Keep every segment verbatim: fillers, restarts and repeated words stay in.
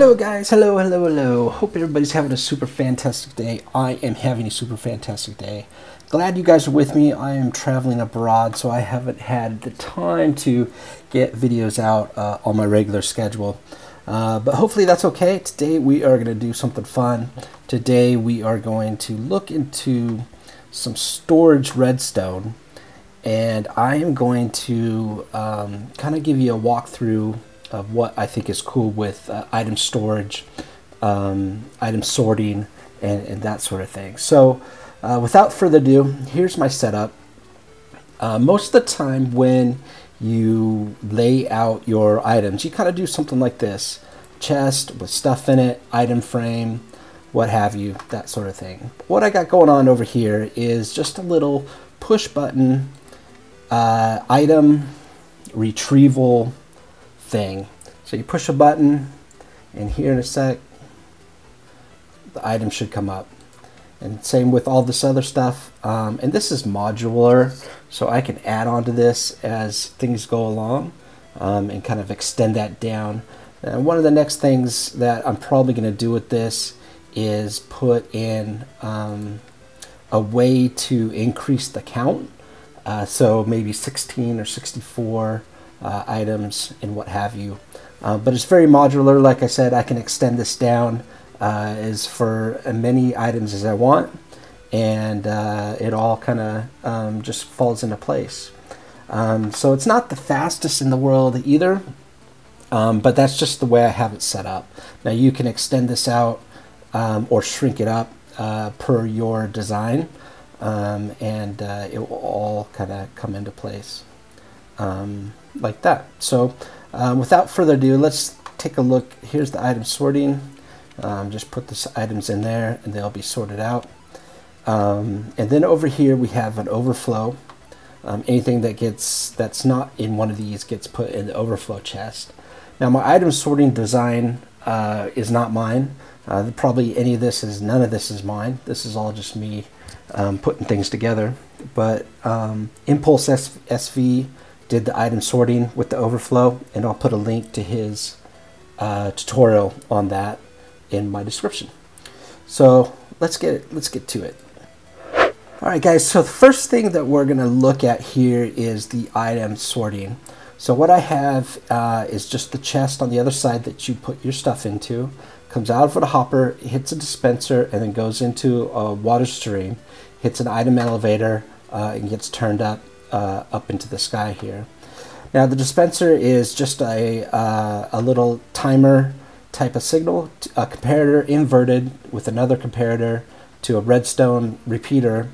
Hello guys, hello, hello, hello. Hope everybody's having a super fantastic day. I am having a super fantastic day. Glad you guys are with me. I am traveling abroad, so I haven't had the time to get videos out uh, on my regular schedule. Uh, but hopefully that's okay. Today we are going to do something fun. Today we are going to look into some storage redstone. And I am going to um, kind of give you a walkthrough of what I think is cool with uh, item storage, um, item sorting, and, and that sort of thing. So uh, without further ado, here's my setup. Uh, most of the time when you lay out your items, you kind of do something like this. Chest with stuff in it, item frame, what have you, that sort of thing. What I got going on over here is just a little push button uh, item retrieval thing. So you push a button, and here in a sec, the item should come up. And same with all this other stuff. Um, and this is modular, so I can add on to this as things go along um, and kind of extend that down. And one of the next things that I'm probably going to do with this is put in um, a way to increase the count. Uh, so maybe sixteen or sixty-four. Uh, items and what have you, uh, but it's very modular. Like I said, I can extend this down uh, as for as many items as I want, and uh, it all kind of um, just falls into place. Um, so it's not the fastest in the world either, um, but that's just the way I have it set up. Now you can extend this out um, or shrink it up uh, per your design, um, and uh, it will all kind of come into place. Um, like that. So um, without further ado, let's take a look. Here's the item sorting. Um, just put the items in there and they'll be sorted out. Um, and then over here we have an overflow. Um, anything that gets that's not in one of these gets put in the overflow chest. Now my item sorting design uh, is not mine. Uh, probably any of this is none of this is mine. This is all just me um, putting things together. But um, Impulse S V did the item sorting with the overflow, and I'll put a link to his uh, tutorial on that in my description. So let's get it, let's get to it. All right guys, so the first thing that we're gonna look at here is the item sorting. So what I have uh, is just the chest on the other side that you put your stuff into, comes out of the hopper, hits a dispenser, and then goes into a water stream, hits an item elevator, uh, and gets turned up Uh, up into the sky here. Now the dispenser is just a, uh, a little timer type of signal, a comparator inverted with another comparator to a redstone repeater,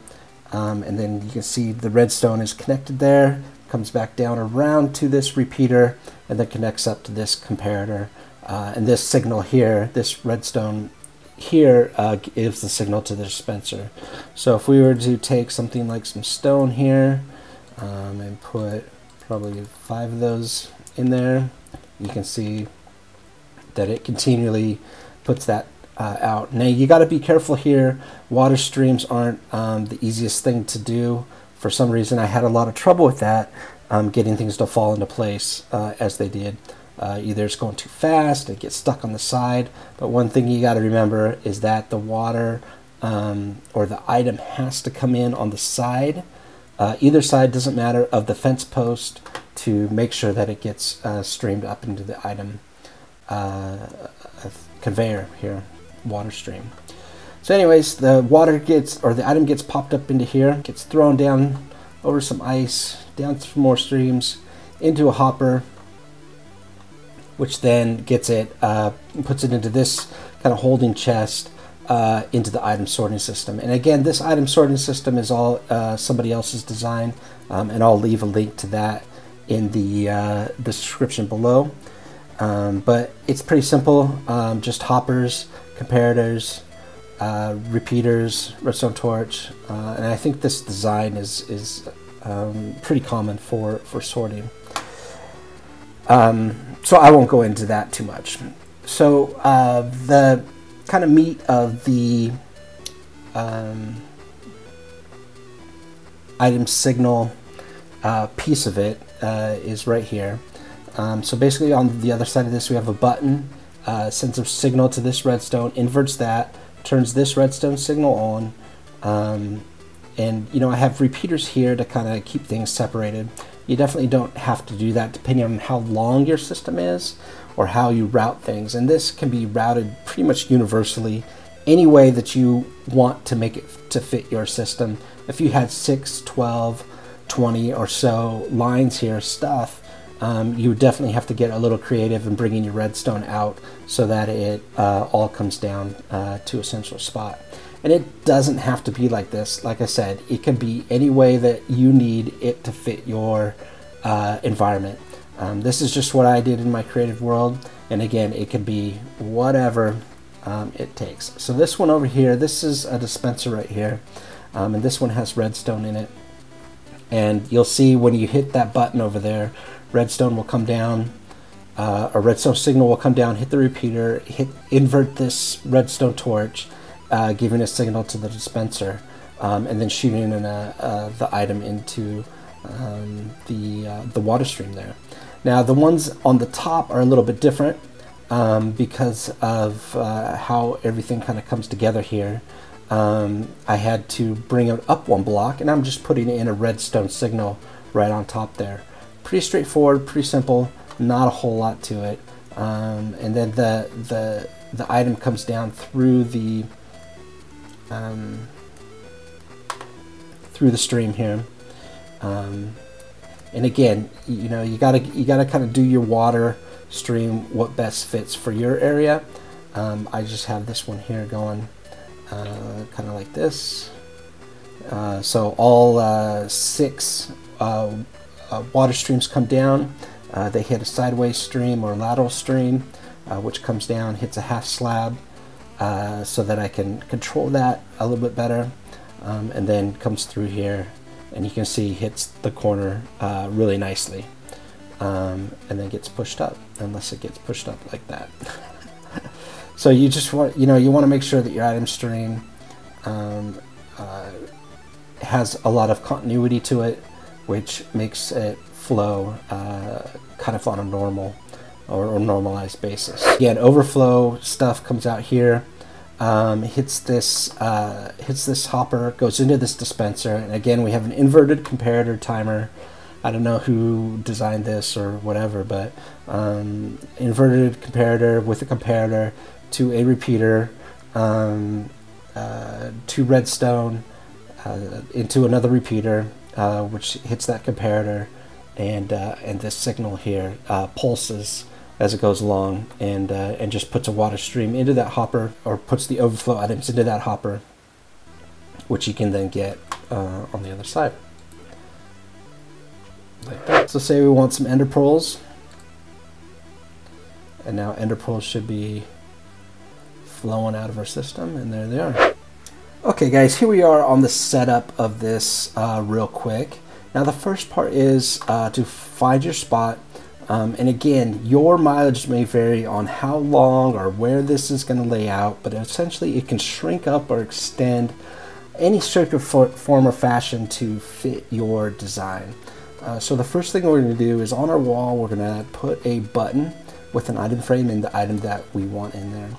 um, and then you can see the redstone is connected there, comes back down around to this repeater, and then connects up to this comparator, uh, and this signal here, this redstone here uh, gives the signal to the dispenser. So if we were to take something like some stone here, Um, and put probably five of those in there, you can see that it continually puts that uh, out. Now you got to be careful here. Water streams aren't um, the easiest thing to do. For some reason I had a lot of trouble with that, um, getting things to fall into place uh, as they did. Uh, either it's going too fast, it gets stuck on the side, but one thing you got to remember is that the water um, or the item has to come in on the side. Uh, either side, doesn't matter, of the fence post to make sure that it gets uh, streamed up into the item uh, conveyor here, water stream. So anyways, the water gets, or the item gets popped up into here, gets thrown down over some ice, down some more streams, into a hopper, which then gets it, uh, puts it into this kind of holding chest, Uh, into the item sorting system. And again, this item sorting system is all uh, somebody else's design, um, and I'll leave a link to that in the uh, description below. Um, but it's pretty simple, um, just hoppers, comparators, uh, repeaters, redstone torch, uh, and I think this design is, is um, pretty common for, for sorting. Um, so I won't go into that too much. So uh, the kind of meat of the um, item signal uh, piece of it uh, is right here. Um, so basically on the other side of this we have a button uh, sends a signal to this redstone, inverts that, turns this redstone signal on, um, and you know, I have repeaters here to kind of keep things separated. You definitely don't have to do that depending on how long your system is or how you route things. And this can be routed pretty much universally any way that you want to make it to fit your system. If you had six, twelve, twenty or so lines here, stuff, um, you would definitely have to get a little creative in bringing your redstone out so that it uh, all comes down uh, to a central spot. And it doesn't have to be like this. Like I said, it can be any way that you need it to fit your uh, environment. Um, this is just what I did in my creative world. And again, it can be whatever um, it takes. So this one over here, this is a dispenser right here. Um, and this one has redstone in it. And you'll see when you hit that button over there, redstone will come down. Uh, a redstone signal will come down, hit the repeater, hit invert this redstone torch. Uh, giving a signal to the dispenser, um, and then shooting in a, uh, the item into um, the, uh, the water stream there. Now the ones on the top are a little bit different um, because of uh, how everything kind of comes together here. Um, I had to bring it up one block, and I'm just putting in a redstone signal right on top there. Pretty straightforward, pretty simple, not a whole lot to it. Um, and then the, the, the item comes down through the Um, through the stream here, um, and again, you know, you gotta you gotta kind of do your water stream what best fits for your area. Um, I just have this one here going uh, kind of like this. Uh, so all uh, six uh, uh, water streams come down. Uh, they hit a sideways stream or lateral stream, uh, which comes down, hits a half slab. Uh, so that I can control that a little bit better, um, and then comes through here, and you can see hits the corner uh, really nicely, um, and then gets pushed up, unless it gets pushed up like that. So you just want, you know, you want to make sure that your item stream um, uh, has a lot of continuity to it, which makes it flow uh, kind of on a normal Or, or normalized basis. Again, overflow stuff comes out here, um, hits this uh, hits this hopper, goes into this dispenser, and again we have an inverted comparator timer. I don't know who designed this or whatever, but um, inverted comparator with a comparator to a repeater um, uh, to redstone uh, into another repeater, uh, which hits that comparator, and uh, and this signal here uh, pulses as it goes along, and uh, and just puts a water stream into that hopper, or puts the overflow items into that hopper, which you can then get uh, on the other side, like that. So say we want some ender pearls, and now ender pearls should be flowing out of our system, and there they are. Okay guys, here we are on the setup of this uh, real quick. Now the first part is uh, to find your spot. Um, and again, your mileage may vary on how long or where this is going to lay out, but essentially it can shrink up or extend any circular form or fashion to fit your design. Uh, so the first thing we're going to do is on our wall, we're going to put a button with an item frame and the item that we want in there.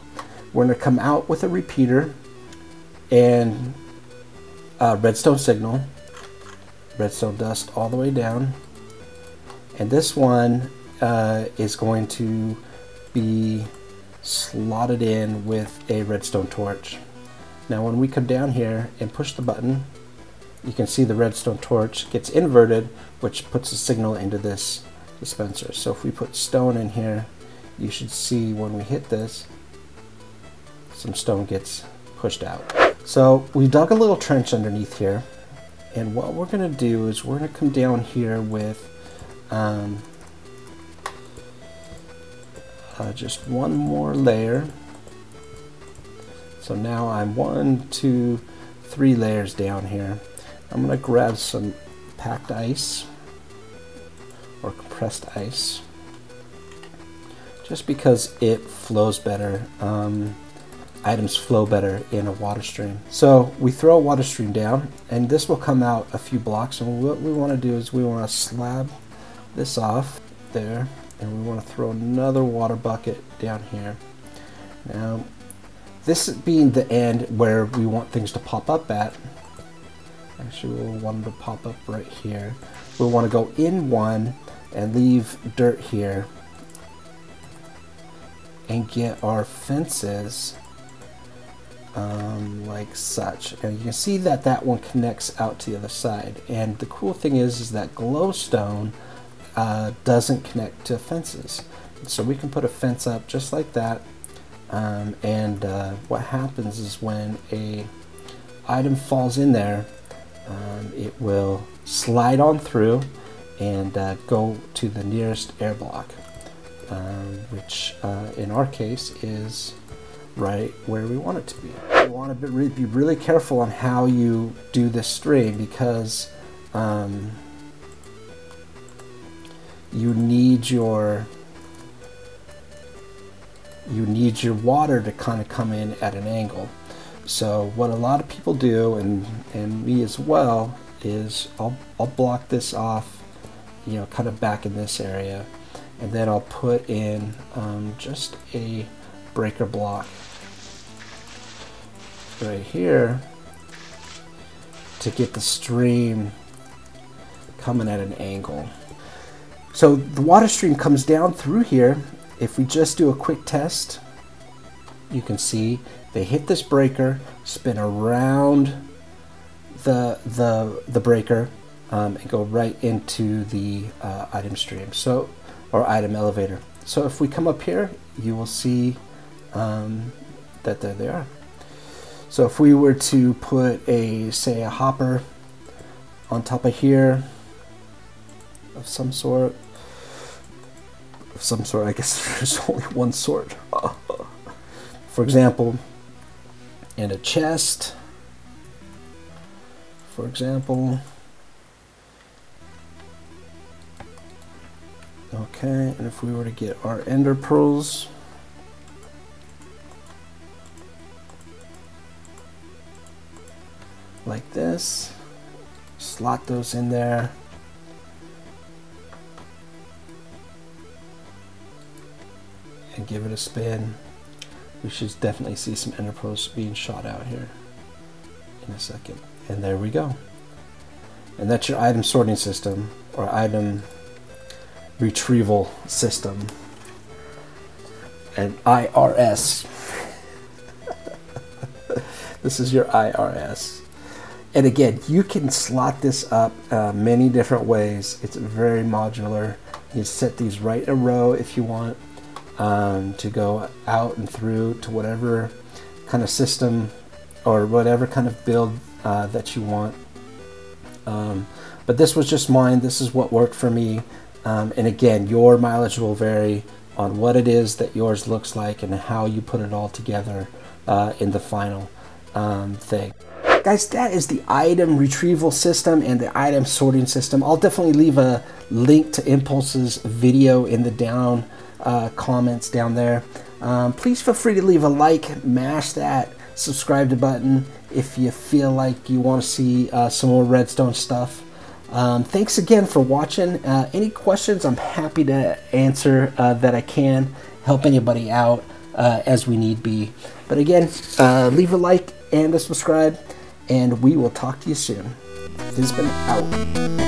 We're going to come out with a repeater and a redstone signal, redstone dust all the way down. And this one uh, is going to be slotted in with a redstone torch. Now when we come down here and push the button, you can see the redstone torch gets inverted, which puts a signal into this dispenser. So if we put stone in here, you should see when we hit this, some stone gets pushed out. So we dug a little trench underneath here, and what we're going to do is we're going to come down here with Um, uh, just one more layer. So now I'm one, two, three layers down here. I'm going to grab some packed ice or compressed ice just because it flows better. Um, items flow better in a water stream. So we throw a water stream down, and this will come out a few blocks, and what we want to do is we want to slab this off there, and we want to throw another water bucket down here. Now, this being the end where we want things to pop up at, actually we'll want them to pop up right here. We'll want to go in one and leave dirt here and get our fences um, like such. And you can see that that one connects out to the other side. And the cool thing is, is that glowstone uh, doesn't connect to fences. So we can put a fence up just like that. Um, and uh, what happens is when a item falls in there, um, it will slide on through and uh, go to the nearest air block, um, which uh, in our case is right where we want it to be. You want to be really careful on how you do this string, because um, you need your you need your water to kind of come in at an angle. So what a lot of people do, and, and me as well, is I'll, I'll block this off, you know, kind of back in this area, and then I'll put in um, just a breaker block right here to get the stream coming at an angle. So the water stream comes down through here. If we just do a quick test, you can see they hit this breaker, spin around the the, the breaker, um, and go right into the uh, item stream, so, or item elevator. So if we come up here, you will see um, that there they are. So if we were to put a, say, a hopper on top of here of some sort, of some sort, I guess there's only one sort. For example, in a chest, for example. Okay, and if we were to get our ender pearls, like this, slot those in there. And give it a spin. We should definitely see some ender pearls being shot out here in a second. And there we go. And that's your item sorting system, or item retrieval system. And I R S. This is your I R S. And again, you can slot this up uh, many different ways. It's very modular. You set these right in a row if you want. Um, to go out and through to whatever kind of system or whatever kind of build uh, that you want. Um, but this was just mine. This is what worked for me. Um, and again, your mileage will vary on what it is that yours looks like and how you put it all together uh, in the final um, thing. Guys, that is the item retrieval system and the item sorting system. I'll definitely leave a link to Impulse's video in the down Uh, comments down there. Um, please feel free to leave a like, mash that subscribe to button if you feel like you want to see uh, some more redstone stuff. Um, thanks again for watching. Uh, any questions, I'm happy to answer uh, that I can, help anybody out uh, as we need be. But again, uh, leave a like and a subscribe, and we will talk to you soon. This has been out.